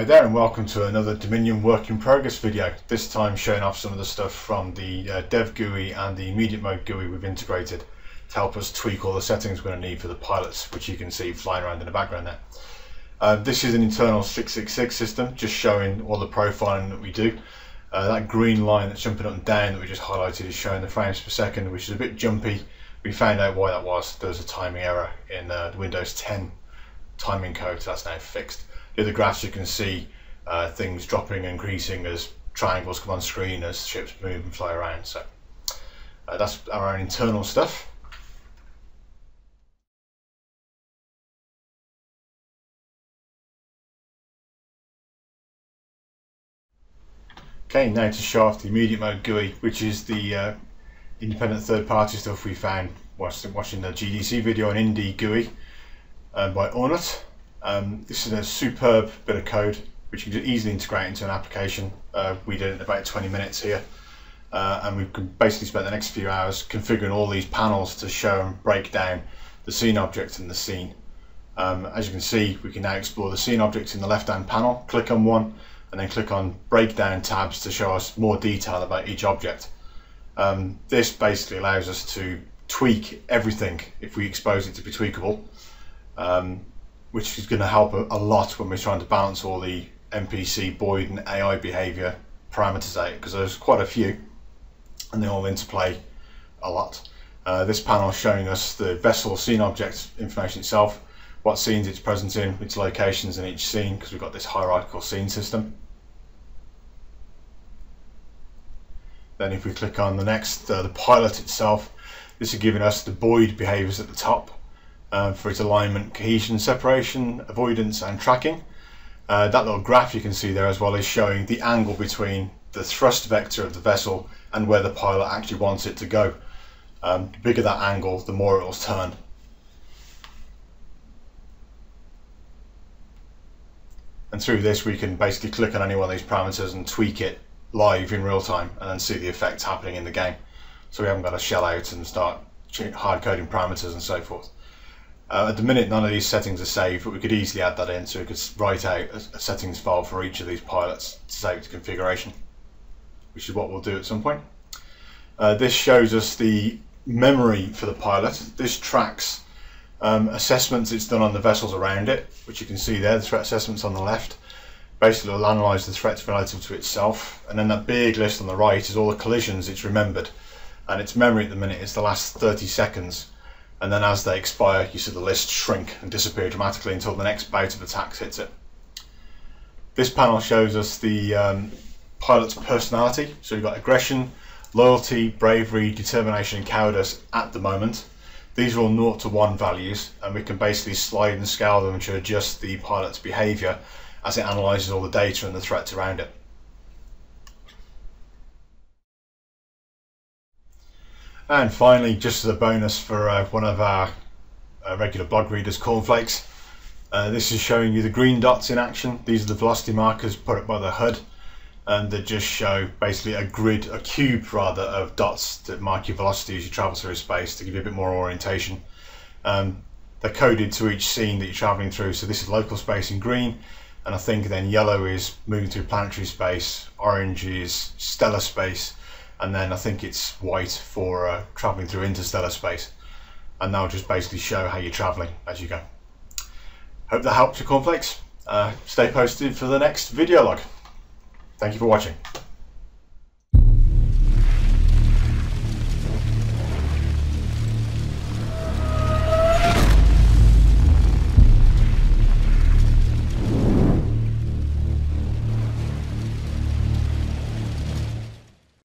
Hi there and welcome to another Dominion work in progress video, this time showing off some of the stuff from the Dev GUI and the Immediate Mode GUI we've integrated to help us tweak all the settings we're going to need for the pilots, which you can see flying around in the background there. This is an internal 666 system, just showing all the profiling that we do. That green line that's jumping up and down that we just highlighted is showing the frames per second, which is a bit jumpy. We found out why that was. There was a timing error in the Windows 10 timing code, so that's now fixed. The other graphs you can see things dropping and increasing as triangles come on screen as ships move and fly around. So that's our own internal stuff. Okay, now to show off the Immediate Mode GUI, which is the independent third-party stuff we found watching the GDC video on Indie GUI by Ocurnut. This is a superb bit of code which you can easily integrate into an application. We did it in about 20 minutes here, and we've basically spent the next few hours configuring all these panels to show and break down the scene object and the scene. As you can see, we can now explore the scene object in the left hand panel, click on one and then click on breakdown tabs to show us more detail about each object. This basically allows us to tweak everything if we expose it to be tweakable, which is going to help a lot when we're trying to balance all the NPC, Boid and AI behaviour parameters out, because there's quite a few and they all interplay a lot. This panel is showing us the vessel scene object information itself, what scenes it's present in, its locations in each scene, because we've got this hierarchical scene system. Then if we click on the next, the pilot itself, this is giving us the Boid behaviours at the top. For its alignment, cohesion, separation, avoidance and tracking. That little graph you can see there as well is showing the angle between the thrust vector of the vessel and where the pilot actually wants it to go. The bigger that angle, the more it will turn. And through this we can basically click on any one of these parameters and tweak it live in real time and then see the effects happening in the game. So we haven't got to shell out and start hard coding parameters and so forth. At the minute none of these settings are saved, but we could easily add that in, so we could write out a settings file for each of these pilots to save to configuration, which is what we'll do at some point. This shows us the memory for the pilot. This tracks assessments it's done on the vessels around it, which you can see there, the threat assessments on the left. Basically it'll analyse the threats relative to itself, and then that big list on the right is all the collisions it's remembered, and its memory at the minute is the last 30 seconds. And then as they expire, you see the list shrink and disappear dramatically until the next bout of attacks hits it. This panel shows us the pilot's personality. So we've got aggression, loyalty, bravery, determination and cowardice at the moment. These are all 0 to 1 values, and we can basically slide and scale them to adjust the pilot's behaviour as it analyses all the data and the threats around it. And finally, just as a bonus for one of our regular blog readers, Corn Flakes, this is showing you the green dots in action. These are the velocity markers put up by the HUD, and they just show basically a grid, a cube rather, of dots that mark your velocity as you travel through space to give you a bit more orientation. They're coded to each scene that you're travelling through, so this is local space in green, and I think then yellow is moving through planetary space, orange is stellar space, and then I think it's white for travelling through interstellar space. And that'll just basically show how you're travelling as you go. Hope that helps you, Corn Flakes. Stay posted for the next video log. Thank you for watching.